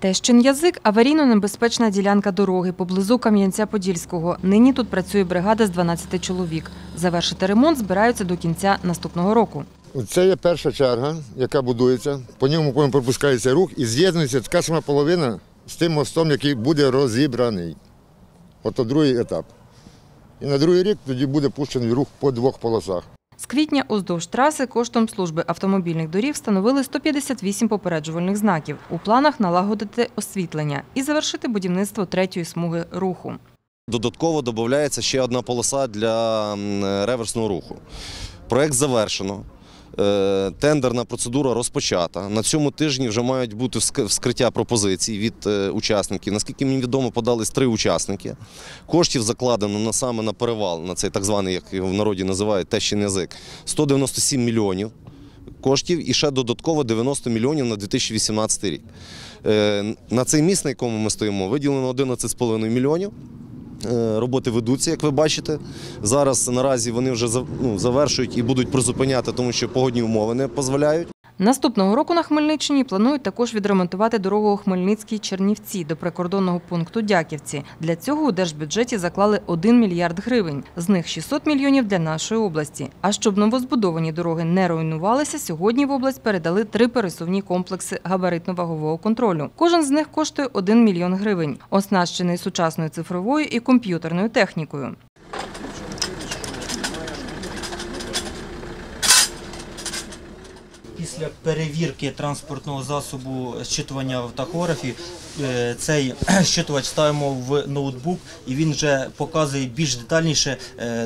Тещин язик – аварійно-небезпечна ділянка дороги поблизу Кам'янця-Подільського. Нині тут працює бригада з 12 чоловік. Завершити ремонт збираються до кінця наступного року. Це є перша черга, яка будується. По ньому пропускається рух і з'єднується така сама половина з тим мостом, який буде розібраний. Ото другий етап. І на другий рік тоді буде пущений рух по двох полосах. З квітня уздовж траси коштом служби автомобільних доріг встановили 158 попереджувальних знаків. У планах налагодити освітлення і завершити будівництво третьої смуги руху. Додатково додається ще одна полоса для реверсного руху. Проект завершено. Тендерна процедура розпочата. На цьому тижні вже мають бути вскриття пропозицій від учасників. Наскільки мені відомо, подались 3 учасники. Коштів закладено саме на перевал, на цей так званий, як його в народі називають, тещин язик, 197 мільйонів коштів і ще додатково 90 мільйонів на 2018 рік. На цей міст, на якому ми стоїмо, виділено 11,5 мільйонів. Роботи ведуться, як ви бачите. Зараз наразі вони вже завершують і будуть призупиняти, тому що погодні умови не дозволяють. Наступного року на Хмельниччині планують також відремонтувати дорогу Хмельницький-Чернівці до прикордонного пункту Дяківці. Для цього у держбюджеті заклали 1 мільярд гривень, з них 600 мільйонів для нашої області. А щоб новозбудовані дороги не руйнувалися, сьогодні в область передали 3 пересувні комплекси габаритно-вагового контролю. Кожен з них коштує 1 мільйон гривень, оснащений сучасною цифровою і комп'ютерною технікою. Після перевірки транспортного засобу зчитування в тахографі цей зчитувач ставимо в ноутбук і він вже показує більш детальніше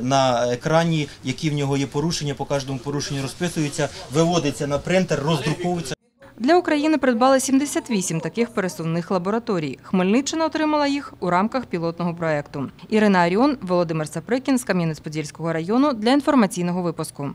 на екрані, які в нього є порушення, по кожному порушенню розписується, виводиться на принтер, роздруковується. Для України придбали 78 таких пересувних лабораторій. Хмельниччина отримала їх у рамках пілотного проєкту. Ірина Аріон, Володимир Саприкін з Кам'янець-Подільського району для інформаційного випуску.